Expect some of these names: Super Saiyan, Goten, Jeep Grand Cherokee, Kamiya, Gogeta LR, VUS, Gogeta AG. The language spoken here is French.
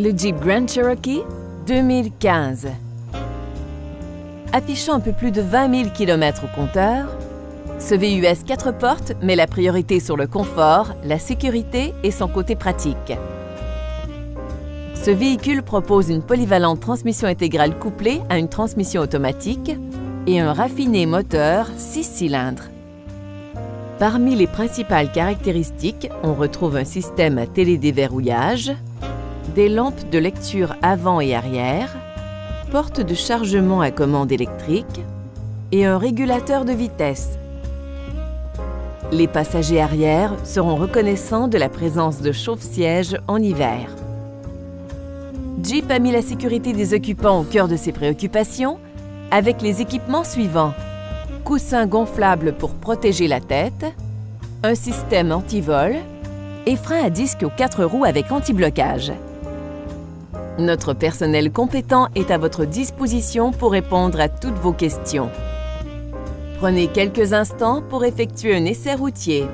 Le Jeep Grand Cherokee 2015. Affichant un peu plus de 20 000 km au compteur, ce VUS 4 portes met la priorité sur le confort, la sécurité et son côté pratique. Ce véhicule propose une polyvalente transmission intégrale couplée à une transmission automatique et un raffiné moteur 6 cylindres. Parmi les principales caractéristiques, on retrouve un système à télédéverrouillage, des lampes de lecture avant et arrière, porte de chargement à commande électrique et un régulateur de vitesse. Les passagers arrière seront reconnaissants de la présence de chauffe-sièges en hiver. Jeep a mis la sécurité des occupants au cœur de ses préoccupations avec les équipements suivants. Coussin gonflable pour protéger la tête, un système anti-vol et frein à disque aux 4 roues avec anti-blocage. Notre personnel compétent est à votre disposition pour répondre à toutes vos questions. Prenez quelques instants pour effectuer un essai routier.